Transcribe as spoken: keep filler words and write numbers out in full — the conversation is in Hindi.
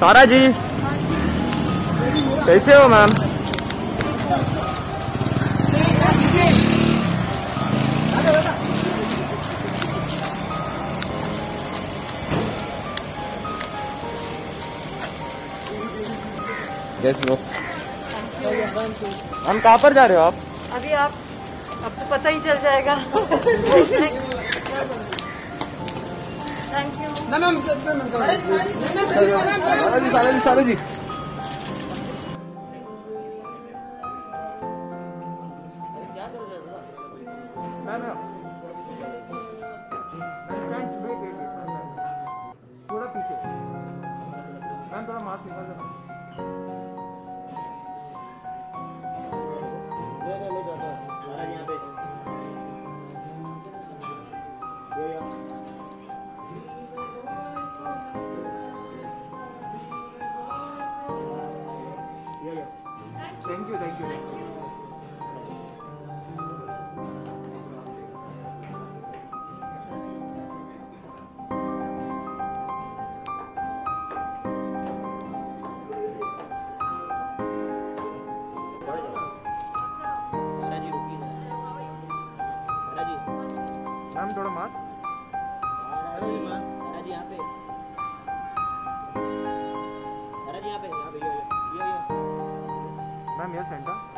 सारा जी कैसे हो मैम? यस मैम, कहाँ पर जा रहे हो आप अभी? आप अब तो पता ही चल जाएगा। Thank you. ना ना ना सारा जी। थोड़ा पीछे मैम, थोड़ा मास्क निकाल। Thank you, thank you, thank you. Ma'am थोड़ा मास्क। मैम ये सेंटर